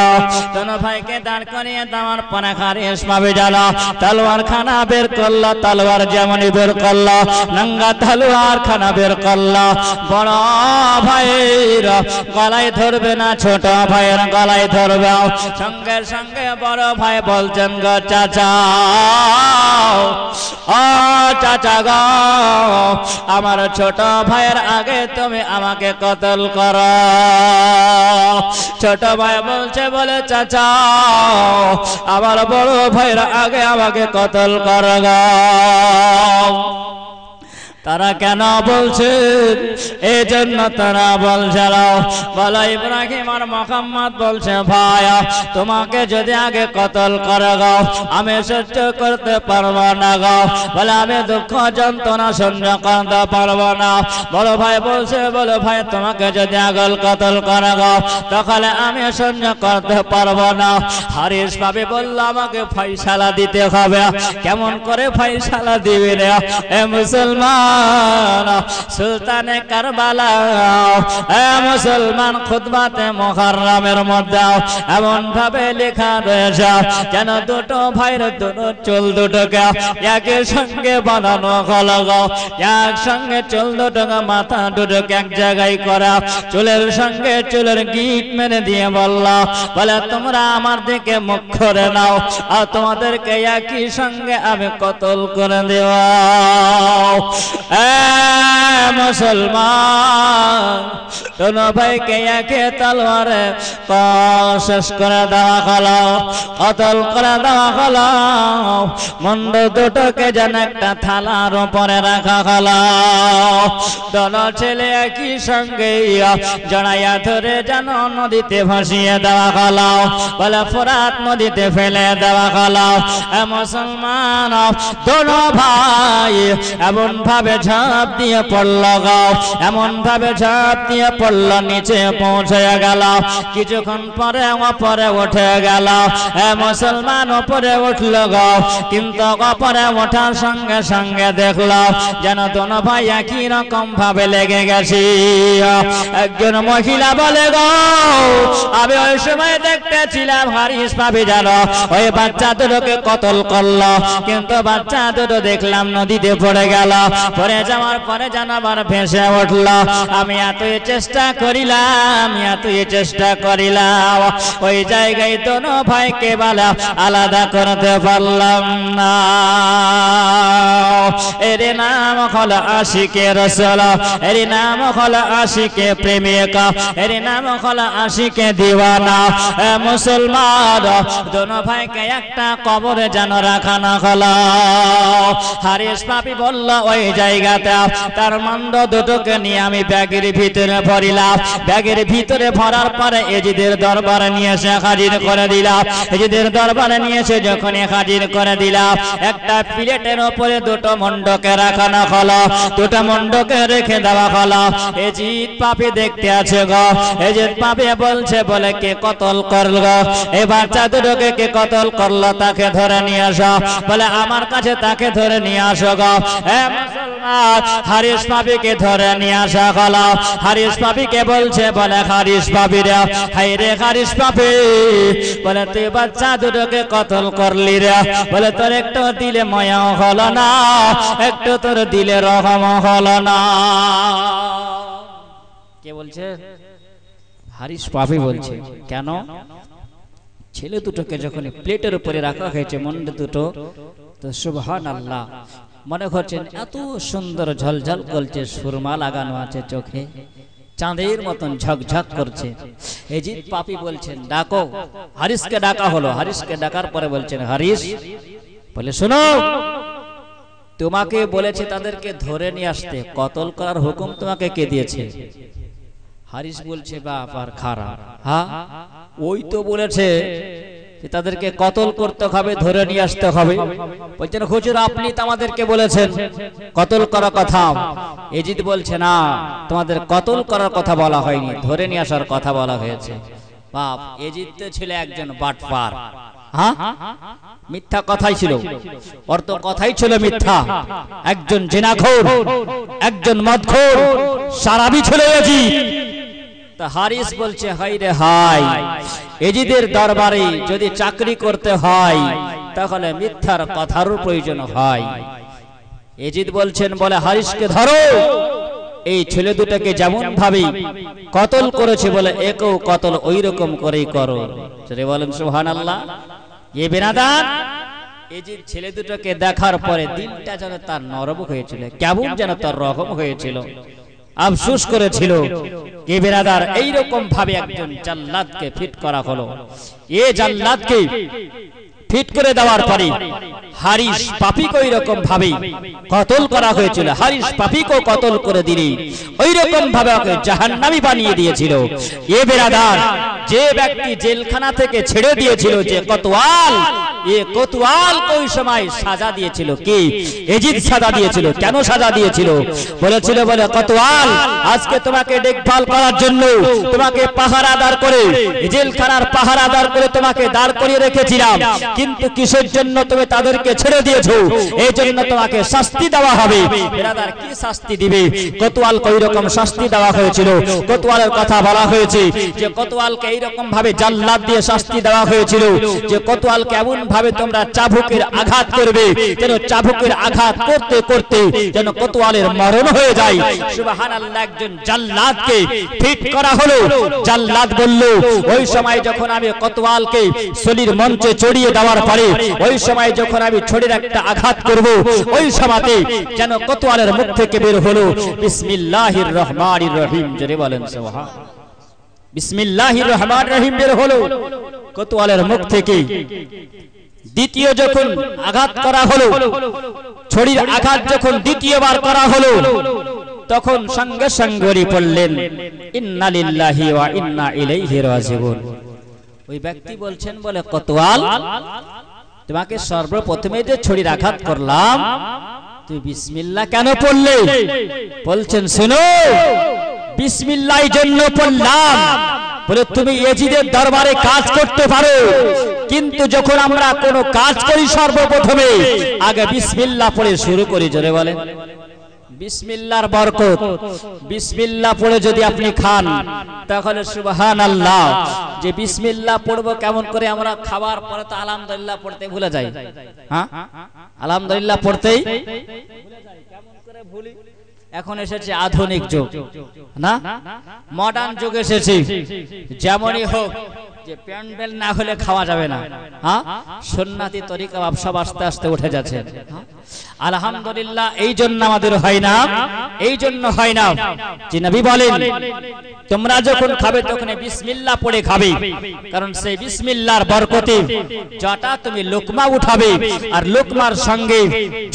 দুনো ভাইকে দাঁড় করিয়ে দেওয়ার পরে হারিস পাপী গেল তলোয়ার খানা বের করলো, তলোয়ার যেমনই বের করলো নাঙ্গা তলোয়ার খানা বের করলো, বড় ভাইয়ের গলায় ধরবে না ছোট ভাইয়ের গলায় ধরবে। সঙ্গে সঙ্গে বড় ভাই বলছেন গো চাচা ও চাচা গো আমার ছোট ভাইয়ের আগে তুমি আমাকে কতল করো। ছোট ভাই বলছে বলে চাচা আমার বড় ভাইয়ের আগে আমাকে কতল করো। तारा केना बोलछे ए जन्नतरा बल जलाओ वाला इब्राहिम और मुहम्मद बोलछे भाया तुम्हें यदि आगे कतल करे गाओ हमें सह्य करते पारबो ना गाओ वाला हमें दुख जंत्रणा सह्य करते पारबो ना बोलो भाई बोलछे बोलो भाई तुम्हें यदि आगे कतल करे गाओ तखले हमें सह्य करते पारबो ना हारिस भाई बोलल आमाके फैसला दिते होबे केमन करे फैसला दिबे रे ए मुसलमान सुल्तान करबाला ए मुसलमान खुतबाते मुहर्रमेर मध्य एमन भावे लेखा रयेछे जेन दुटो भाईर दुटो चुल दुटोके एके संगे बानानो हलो गो एक संगे चुल दुटोके माथा दुटोके एक जायगाय करा चुलेर संगे चुलेर गीत मेरे दिए बोल्ला बोले तोमरा आमार दिके मुख करे नाओ आर तोमादेरके एकई संगे आमि कतल करे देब ए मुसलमान दोनों भाई के एके तलवारे शेष कर देवा हलो कतल कर देवा हलो मुंड दुटो के जेन एकटा थालार उपरे रखा हलो दोनों छेले एकई संगे जड़ाइया धरे जेन नदीते भासिए देवा हलो बोले फुरात नदीते फेले देवा हलो ए मुसलमान दोनों भाई एमन भावे झाप दिए पड़ल गाओ एमन भावे झाप दिए पड़ल नीचे पहुंचे गल किछुक्षण परे उपरे उठे गल ए मुसलमान उपरे उठल गाओ किन्तु उपरे उठार संगे संगे देखल जेन दोनो भाई एकई रकम भावे लेगे गेछे एकजन महिला बोले गो आमि ओई समय देखतेछिलाम हारिस भाबी जानो ओई बाच्चा दुटोके कतल करल किन्तु बाच्चा दुटो देखलाम नदीते पड़े गल पड़े जावार परे जानवर भेसे उठल आमि एतई चेष्टा करिलाम एतई चेष्टा करिलाम ओई जायगाय दोनो भाईके बाला आलादा करते पारलाम ना एर नाम हलो आशिके रसूल एर नाम हलो आशिके प्रेमिक एर नाम हलो आशिके दीवाना ए मुसलमान दोनो भाईके एकटा कबरे जान राखा ना हलो हारिस पापी बोल ओई जायगाते तार मंड दुटोके निये आमि ब्यागेर भितरे भरिलाम ब्यागेर भितरे भरार परे एजिदेर दरबारे निये एसे हाजिर करे दिलाम एजिदेर दरबारे निये एसे जखन हाजिर करे दिलाम एकटा प्लेटेर उपरे दुटो मंडके राखा ना हलो दुटो मंडके रेखे देवा हलो एजिद पापी देखते आछे गो एजिद पापी बोलछे बोले के कतल करल गो ए बाच्चा दुटोके के कतल करल ताके धरे निये आसो बोले आमार काछे ताके धरे निये आसो गो ए मुसलमान हारिस पापी के धरे निये आसा हलो हारिस पापी के बोलछे बोले हारिस पापी रे हाय रे हारिस पापी बोले तुई बाच्चा दुटोके कतल करली रे बोले तोर एकटु दिले माया हलो ना एकटु तोर दिले रहम हलो ना के बोलछे हारिस पापी बोलछे केन छेले दुटोके जखन प्लेटेर उपरे राखा हयेछे मुंड दुटो तो सुबहानाल्लाह मने करछेन एतो सुंदर झलझल करछे सुरमा लागानो आछे चोखे चाँदेर मतन झकझक करछे एजिद पापी बोलछेन डाको हारिस के डाका हलो हारिस के डाकार परे बोलछेन हारिस बोले सुनो तुम्हें बोलेछे तादेरके धरे निये आसते कतल करार हुकुम तुम्हें के दिएछे हारिस बोलछे बाप आर खाराप हाँ ओई तो बोलेछे तादेरके कतल करते हबे धरे निये आसते हबे बोलछेन हुजूर आपनि तो आमादेरके बोलेछेन कतल करार कथा एजिद बोलछे ना तोमादेर कतल करार कथा बला हयनि धरे निये आसार कथा बला हयेछे बाप एजिद तो छिलो एकजन बाटपार हाँ मिथ्या कथाई छिलो और तो कथाई छिलो मिथ्या एकजन जिनाखोर एकजन मदखोर शराबी छिलो एजिद तो हारिस बोलछे हाय रे हाय एजिदेर दरबारे यदि चाकरी करते हय ताहले मिथ्यार कथार प्रयोजन हय एजिद बोलछेन बोले हारिस के धरो ए छेले दुटाके जेमन भाबे कतल करेछे बोले एको कतल ओई रकम करेई करो जरे बोलेन सुबहानाल्लाह ये बेनादान एजिद छेले दुटाके देखार परे दिलटा जेन तार नरम हयेछिल केमन जेन तार रहम हयेछिल अफसोस करेছিল के बिरादार এই রকম ভাবে একজন জান্নাতকে ফিট করা হলো এই জান্নাতকে फिट करे देवार परे हारिस पापी को एरकम भावे कतल करा हयेछिलो। हारिस पापी को कतल करे दिले ओई रकम भावे ओके जहन्नामी बानिये दियेछिलो। ये बेरादार जे व्यक्ति जेलखाना थेके छेड़े दियेछिलो जे कोतवाल ये कोतवाल को ओई समय सजा दियेछिलो कि एजिद सजा दियेछिलो। केन सजा दियेछिलो? बोलेछिलो बोले कोतवाल आजके तुम्हें देखभाल करार जन्य तुम्हें पहारादार करे जेलखानार पहारादार करे तुम्हें दाड़ करिये रेखेछिलाम किन्तु किसेर जन्य तुम्हें तादेर छेड़े दिएছো एजন্য তোমাকে শাস্তি দেওয়া হবে। বেরাদার কি শাস্তি দিবে? কোতওয়াল কই রকম শাস্তি দেওয়া হয়েছিল? কোতওয়ালের কথা বলা হয়েছে যে কোতওয়ালকে এই রকম ভাবে জাল্লাদ দিয়ে শাস্তি দেওয়া হয়েছিল যে কোতওয়ালকে এমন ভাবে তোমরা চাবুকের আঘাত করবে যেন চাবুকের আঘাত করতে করতে যেন কোতওয়ালের মরণ হয়ে যায়। সুবহানাল্লাহ, একজন জাল্লাদকে ফিট করা হলো। জাল্লাদ বলল ওই সময় যখন আমি কোতওয়ালকে সলির মঞ্চে চড়িয়ে দেওয়ার পরে ওই সময় যখন আমি छोड़े एक आघात करब ओई समाते जेन कोतवालेर मुख थेके बेर हलो बिस्मिल्लाहिर रहमानिर रहीम। जरे बोलेन सुभान बिस्मिल्लाहिर रहमानिर रहीम। बेर हलो कोतवालेर मुख थेके द्वितीय जखन आघात करा हलो छड़िर आघात जखन द्वितीयबार करा हलो तखन संगे संगरी पड़लेन इन्ना लिल्लाहि वा इन्ना इलैहि राजिउन। ओई व्यक्ति बोलছেন বলে কোতওয়াল तुम्हें सर्वप्रथमे छड़ी आघात करलाम तुम बिस्मिल्ला केन पड़ले? बोलছেন सुनो बिस्मिल्लाह जन्य पड़लाम बोले तुम एजिदेर दरबारे काज करते पारो किन्तु जखन आमरा कोनो काज करी सर्वप्रथमे आगे बिस्मिल्ला पड़े शुरू करी। जोरे बोलेन बिस्मिल्लार बरकत बिस्मिल्ला पढ़े यदि आपनी खान ताहले सुबहानाल्लाह जे बिस्मिल्ला पढ़बो केमन करे आमरा खावार परे तो आलহামদুলিল্লাহ पढ़ते भूले जाई। हां आलহামদুলিল্লাহ पढ़तेई भूले जाई केमन करे भूली। এখন এসেছে আধুনিক যুগ, না মডার্ন যুগ এসেছে। যেমনই হোক যে প্যান্ডেল না হলে খাওয়া যাবে না। হ্যাঁ সুন্নতি তরিকা ব্যবসা আস্তে আস্তে উঠে যাচ্ছে। আলহামদুলিল্লাহ এইজন্য আমাদের হয় না, এইজন্য হয় না যে নবী বলেন তোমরা যখন খাবে তখন বিসমিল্লাহ পড়ে খাবে, কারণ সেই বিসমিল্লাহর বরকতে যটা তুমি লুকমা উঠাবে আর লুকমার সঙ্গে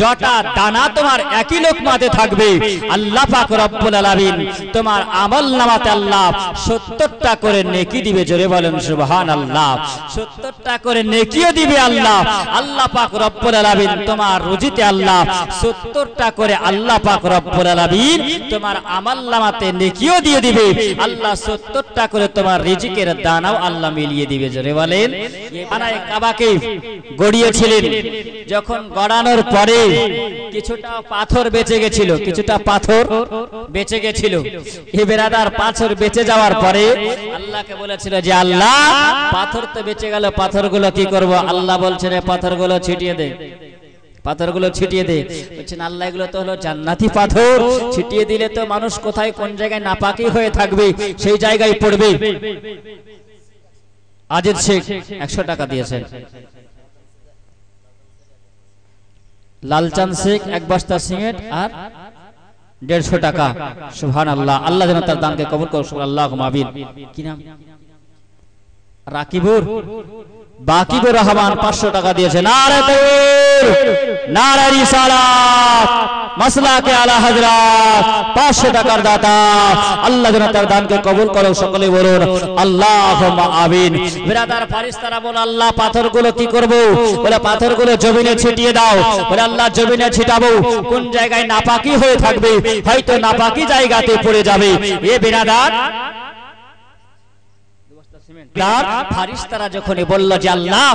যটা দানা তোমার একই লুকমাতে থাকবে আল্লাহ পাক রব্বুল আলামিন তোমার আমলনামাতে আল্লাহ সত্তরটা করে নেকি দিবে। জোরে বলেন সুবহানাল্লাহ। সত্তরটা করে নেকিও দিবে আল্লাহ। আল্লাহ পাক রব্বুল আলামিন তোমার রুজিতে আল্লাহ সত্তরটা করে আল্লাহ পাক রব্বুল আলামিন তোমার আমলনামাতে নেকিও দিয়ে দিবে। আল্লাহ সত্তরটা করে তোমার রিজিকের দানাও আল্লাহ মিলিয়ে দিবে। জোরে বলেন। বানায়ে কাবাকে গড়িয়েছিলেন, যখন গড়ানোর পরে কিছুটা পাথর বেঁচে গেছিল, কিছুটা পাথর বেঁচে গেছিল। এই বেরাদার পাথর বেঁচে যাওয়ার পরে আল্লাহকে বলেছিল যে আল্লাহ পাথর তো বেঁচে গেল, পাথরগুলো কি করব? আল্লাহ বলছেন পাথরগুলো ছিটিয়ে দে, পাথরগুলো ছিটিয়ে দে। বলছেন আল্লাহ এগুলো তো হলো জান্নাতি পাথর, ছিটিয়ে দিলে তো মানুষ কোথায় কোন জায়গায় নাপাকি হয়ে থাকবে সেই জায়গায় পড়বে। আজিজ শেখ একশো টাকা দিয়েছেন, লালচাঁদ শেখ এক বস্তা সিমেন্ট আর দেড়শো টাকা। সুবহানাল্লাহ। আল্লাহ যেন তার দানকে কবুল করুন। সুবহানাল্লাহুম্মা আমিন। কি নাম? রাকিবুর বাকিবুর রহমান পাঁচশো টাকা দিয়েছে। নারে তাকবীর, নারে রিসালাত, মাসলাকে আলা হযরত পাঁচশো টাকার দাতা। আল্লাহ যেন তার দানকে কবুল করুন। সকলে বলুন আল্লাহুম্মা আমিন। বিরাদার ফেরেশতারা বলে আল্লাহ পাথরগুলো কি করব? বলে পাথরগুলো জমিনে ছিটিয়ে দাও। বলে আল্লাহ জমিনে ছিটাবো, কোন জায়গায় নাপাকি হয়ে থাকবে হয়তো নাপাকি জায়গাতে পড়ে যাবে। এ বিরাদার ফারিস্তারা যখনই বলল যে আল্লাহ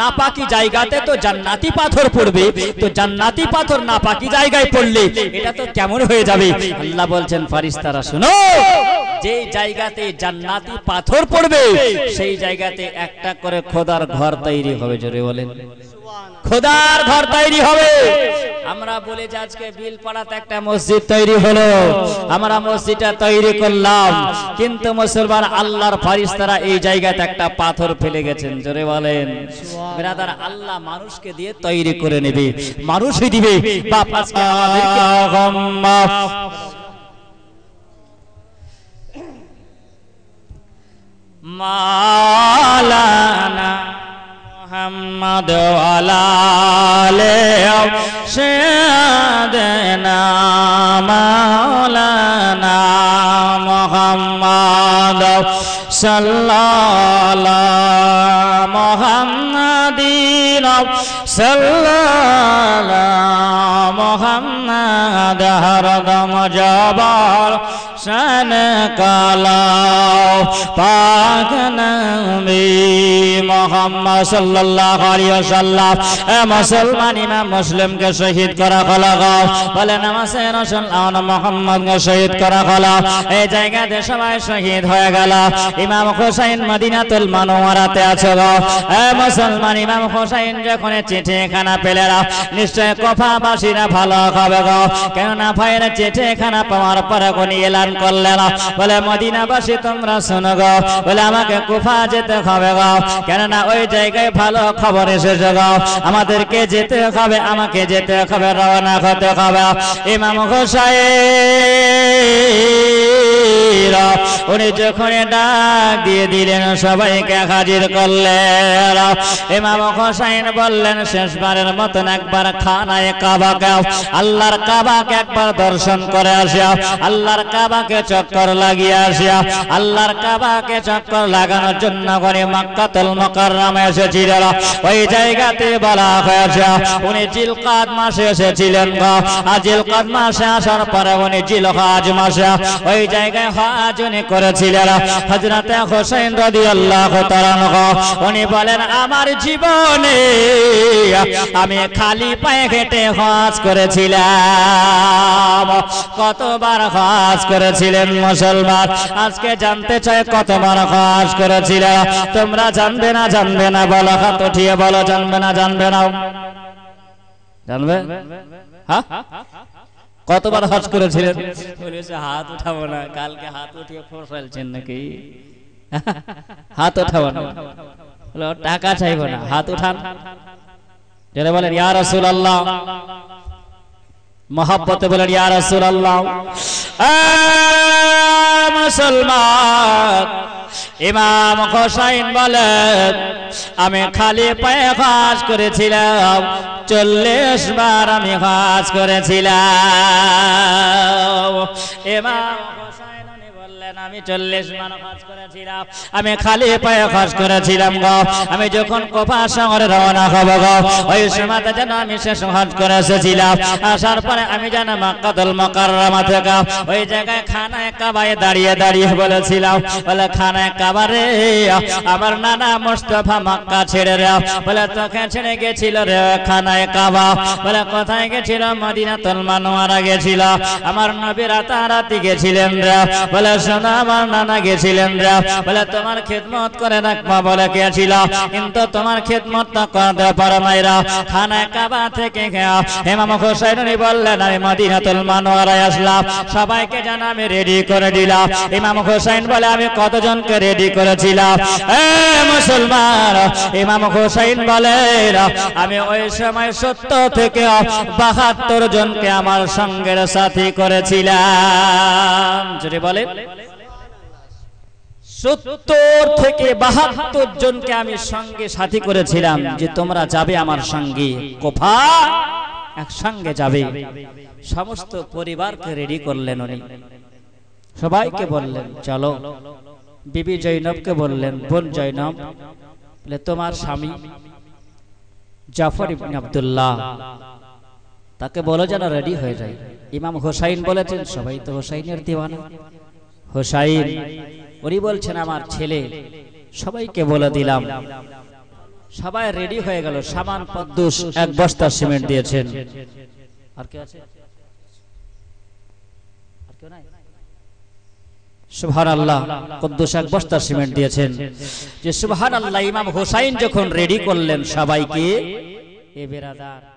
নাপাকি জায়গাতে তো জান্নাতি পাথর পড়বে, তো জান্নাতি পাথর নাপাকি জায়গায় পড়লে এটা তো কেমন হয়ে যাবে? আল্লাহ বলছেন ফারিস্তারা শুনো, যে জায়গাতে জান্নাতি পাথর পড়বে সেই জায়গাতে একটা করে খোদার ঘর তৈরি হবে। জোরে বলেন খোদার ঘর তৈরি হবে। আমরা বলে যে আজকে বিলপাড়াতে একটা মসজিদ তৈরি হলো, আমরা মসজিদটা তৈরি করলাম, কিন্তু মুসলমান আল্লাহর ফেরেশতারা এই জায়গাতে একটা পাথর ফেলে গেছেন। জোরে বলেন ব্রাদার, আল্লাহ মানুষকে দিয়ে তৈরি করে নেবে, মানুষই দিবে। বাপ আজকে আমাদেরকে মাওলানা मोहम्मद वाले सैयदना मौलाना मोहम्मद सल्लल्लाहु मोहम्मदीन सल्लल्लाहु मोहम्मद हरदम जबाल सन कलाओ पाक नबी मोहम्मद सल्लल्लाहु अलैहि वसल्लम ए मुसलमान इमाम मुस्लिम के शहीद करा खला गाओ भले नमस्ते रसूल मोहम्मद के शहीद करा खला ए जगह दे सबाई शहीद हो गला इमाम हुसैन मदीनातुल मुनव्वराते आछे गाओ ए मुसलमान इमाम हुसैन जखन चिठीखाना पेलेरा निश्चय कोफाबासीरा भालो खाबे गाओ केनना भाईरा चिठीखाना पावार पर कोनी एलान शेषबारेर मतन एकबार खानाए काबा आल्लाहर काबा के एकबार दर्शन करे आसिया आल्लाहर काबा के चक्कर लागिया आसिया आल्लाहर काबा के चक्कर लागानोर जन्य करे मक्कातुल मुकर्रमा एसेछिलेन ओई जायगाते बला हयेछे उनि जिलकाद मासे एसेछिलेन गो आर जिलकाद मासे आसार परे उनि जिलहज मासे ओई जायगाय हज उनि करेछिलेन हजरत हुसैन रदियाल्लाहु ताआला अन्हु उनि बोलेन आमार जीवने आमि खाली पाये हेঁটে হজ করেছিলাম কতবার হজ করেছিলেন মুসলমান আজকে জানতে চাই কতবার হজ করেছিলেন তোমরা জানবে না জানবে না বলো হাত উঠিয়ে বলো জানবে না জানবে না জানবে হ্যাঁ কতবার হজ করেছিলেন বলেছে হাত উঠাবো না কালকে হাত উঠিয়ে ফসাইলছেন নাকি হাত উঠাবো না বলো টাকা চাইবো না হাত উঠান যারা বলেন ইয়া রাসূলুল্লাহ मोहब्बत बोलें या रसूल अल्लाह ए मुसलमान इमाम हुसैन बोलें आमी खाली पाये हज करेछिलाम चल्लिश बार आमी हज करेछिलाम इमाम चल्लिस मान हज करेছিলাম खाली पाये हज करेছিলাম गो आमी जखन कोफा शहरे रवाना हब गो ओई समयते जेन आमी शेष हज करे एसेছিলাম आसार परे आमी जेन मक्कातुल मुकर्रमा थेके ओई जायगाय खानाए काबाए दाड़िये दाड़िये बोलेছিলাম बोले खानाए काबा रे आमार नाना मुस्तफा मक्का छेड़े रे बोले तोके छेड़े गेछिल रे खानाए काबा बोले कोथाय गेछिल मदीनातुल मुनव्वरा गेछिल आमार नबी राताराति गेछिलेन रे बोले मुसलमान इमाम हुसैन समय सत्तर थेके बहत्तर जन के संगे साथी करेছিলাম सत्तर থেকে বাহাত্তর জনকে আমি সঙ্গে সাথী করেছিলাম যে তোমরা যাবে আমার সঙ্গে কোফা এক সঙ্গে যাবে সমস্ত পরিবারকে রেডি করলেন উনি সবাইকে বললেন চলো বিবি জয়নবকে বললেন বোন জয়নব বলে তোমার স্বামী জাফর ইবনে আব্দুল্লাহ তাকে বলো যেন রেডি হয়ে যায় ইমাম হোসাইন বলেছেন সবাই তো হোসাইনের দিওয়ানা হোসাইন उनी बोलছেন আমার ছেলে সবাইকে বলে দিলাম সবাই রেডি হয়ে গেল সামান পদ্দুস এক বস্তা সিমেন্ট দিয়েছেন আর কি আছে আর কেউ নাই সুবহানাল্লাহ কুদ্দুস এক বস্তা সিমেন্ট দিয়েছেন যে সুবহানাল্লাহ ইমাম হোসাইন যখন রেডি করলেন সবাইকে এ বেরাদার